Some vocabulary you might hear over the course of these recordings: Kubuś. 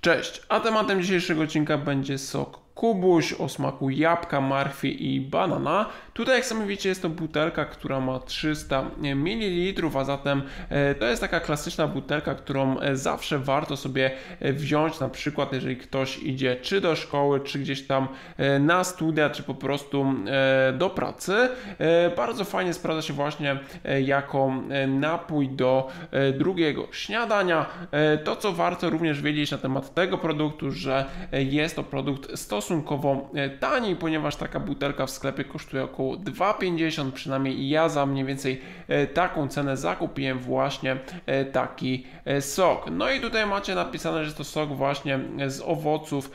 Cześć, a tematem dzisiejszego odcinka będzie sok Kubuś o smaku jabłka, marchwi i banana. Tutaj, jak sami wiecie, jest to butelka, która ma 300 ml, a zatem to jest taka klasyczna butelka, którą zawsze warto sobie wziąć, na przykład jeżeli ktoś idzie czy do szkoły, czy gdzieś tam na studia, czy po prostu do pracy. Bardzo fajnie sprawdza się właśnie jako napój do drugiego śniadania. To, co warto również wiedzieć na temat tego produktu, że jest to produkt stosunkowo taniej, ponieważ taka butelka w sklepie kosztuje około 2,50, przynajmniej ja za mniej więcej taką cenę zakupiłem właśnie taki sok. No i tutaj macie napisane, że to sok właśnie z owoców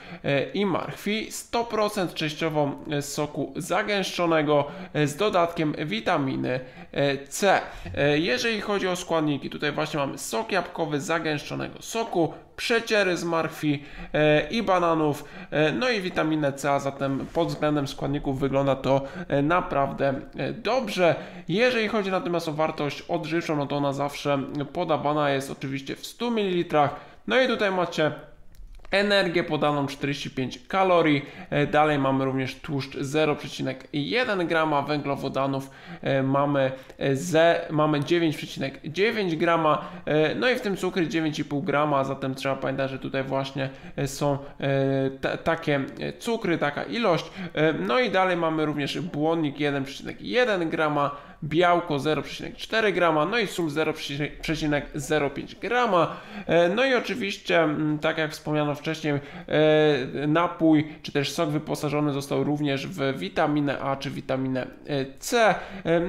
i marchwi, 100% częściowo z soku zagęszczonego z dodatkiem witaminy C. Jeżeli chodzi o składniki, tutaj właśnie mamy sok jabłkowy zagęszczonego soku, przeciery z marchwi i bananów, no i witaminę C, a zatem pod względem składników wygląda to naprawdę dobrze. Jeżeli chodzi natomiast o wartość odżywczą, no to ona zawsze podawana jest oczywiście w 100 ml. No i tutaj macie energię podaną 45 kalorii, dalej mamy również tłuszcz 0,1 grama, węglowodanów mamy 9,9 grama, no i w tym cukry 9,5 grama, zatem trzeba pamiętać, że tutaj właśnie są takie cukry, taka ilość. No i dalej mamy również błonnik 1,1 grama, białko 0,4 grama, no i sól 0,05 grama. No i oczywiście, tak jak wspomniano wcześniej, napój czy też sok wyposażony został również w witaminę A czy witaminę C.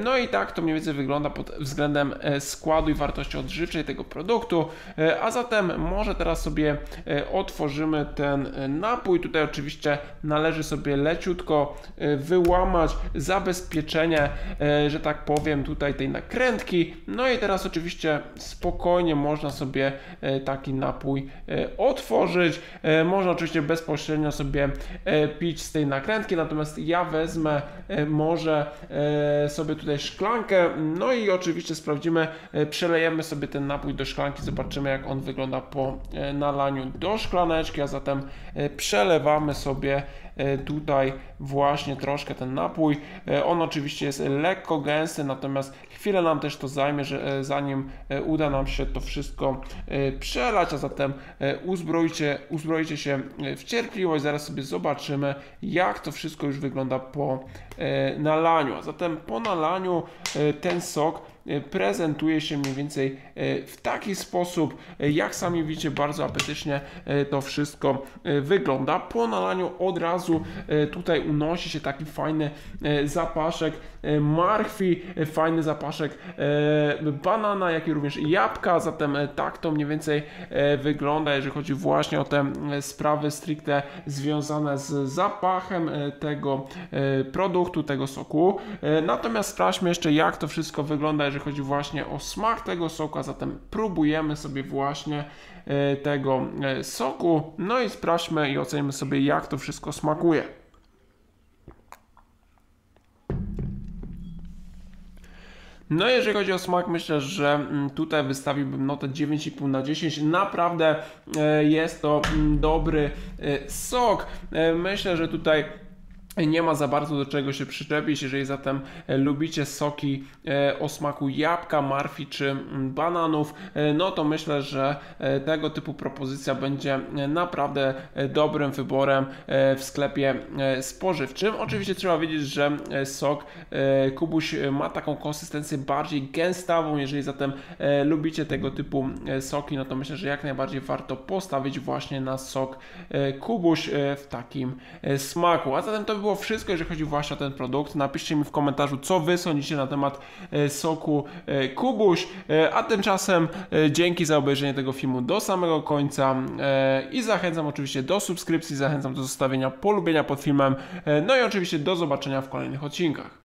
No i tak to mniej więcej wygląda pod względem składu i wartości odżywczej tego produktu. A zatem może teraz sobie otworzymy ten napój. Tutaj oczywiście należy sobie leciutko wyłamać zabezpieczenie, że tak powiem, tutaj tej nakrętki. No i teraz oczywiście spokojnie można sobie taki napój otworzyć. Można oczywiście bezpośrednio sobie pić z tej nakrętki, natomiast ja wezmę może sobie tutaj szklankę, no i oczywiście sprawdzimy, przelejemy sobie ten napój do szklanki, zobaczymy jak on wygląda po nalaniu do szklaneczki, a zatem przelewamy sobie tutaj właśnie troszkę ten napój. On oczywiście jest lekko gęsty, natomiast chwilę nam też to zajmie, że zanim uda nam się to wszystko przelać, a zatem uzbrojcie się w cierpliwość, zaraz sobie zobaczymy jak to wszystko już wygląda po nalaniu. A zatem po nalaniu ten sok prezentuje się mniej więcej w taki sposób, jak sami widzicie, bardzo apetycznie to wszystko wygląda. Po nalaniu od razu tutaj unosi się taki fajny zapaszek marchwi, fajny zapaszek banana, jak i również jabłka, zatem tak to mniej więcej wygląda, jeżeli chodzi właśnie o te sprawy stricte związane z zapachem tego produktu, tego soku. Natomiast sprawdźmy jeszcze jak to wszystko wygląda, jeżeli chodzi właśnie o smak tego soku, a zatem próbujemy sobie właśnie tego soku, no i sprawdźmy i ocenimy sobie jak to wszystko smakuje. No jeżeli chodzi o smak, myślę, że tutaj wystawiłbym notę 9,5 na 10. Naprawdę jest to dobry sok. Myślę, że tutaj nie ma za bardzo do czego się przyczepić. Jeżeli zatem lubicie soki o smaku jabłka, marchwi czy bananów, no to myślę, że tego typu propozycja będzie naprawdę dobrym wyborem w sklepie spożywczym. Oczywiście trzeba wiedzieć, że sok Kubuś ma taką konsystencję bardziej gęstawą. Jeżeli zatem lubicie tego typu soki, no to myślę, że jak najbardziej warto postawić właśnie na sok Kubuś w takim smaku. A zatem to by było wszystko, jeżeli chodzi właśnie o ten produkt. Napiszcie mi w komentarzu, co wy sądzicie na temat soku Kubuś, a tymczasem dzięki za obejrzenie tego filmu do samego końca i zachęcam oczywiście do subskrypcji, zachęcam do zostawienia polubienia pod filmem, no i oczywiście do zobaczenia w kolejnych odcinkach.